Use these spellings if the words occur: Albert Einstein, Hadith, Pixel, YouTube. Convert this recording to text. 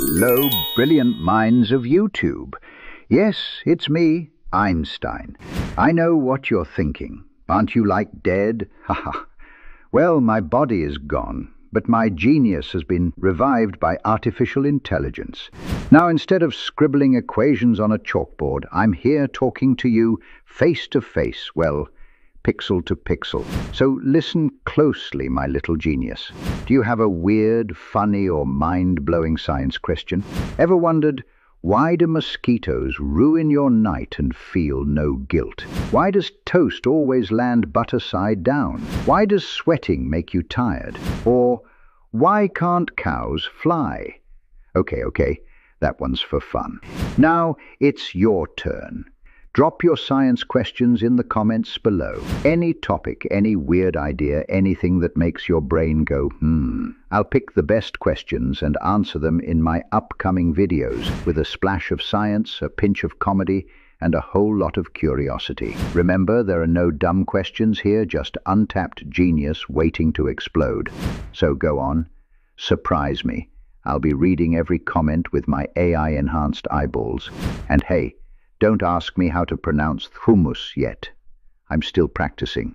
hello, brilliant minds of YouTube. Yes, it's me, Einstein. I know what you're thinking. Aren't you like dead? Haha. Well, my body is gone, but my genius has been revived by artificial intelligence. Now, instead of scribbling equations on a chalkboard, I'm here talking to you face to face, well, pixel to pixel. So listen closely, my little genius. Do you have a weird, funny or mind-blowing science question? Ever wondered, why do mosquitoes ruin your night and feel no guilt? Why does toast always land butter side down? Why does sweating make you tired? Or, why can't cows fly? Okay, that one's for fun. Now it's your turn. Drop your science questions in the comments below. Any topic, any weird idea, anything that makes your brain go, I'll pick the best questions and answer them in my upcoming videos with a splash of science, a pinch of comedy, and a whole lot of curiosity. Remember, there are no dumb questions here, just untapped genius waiting to explode. So go on, surprise me. I'll be reading every comment with my AI-enhanced eyeballs. And hey, don't ask me how to pronounce hummus yet. I'm still practicing.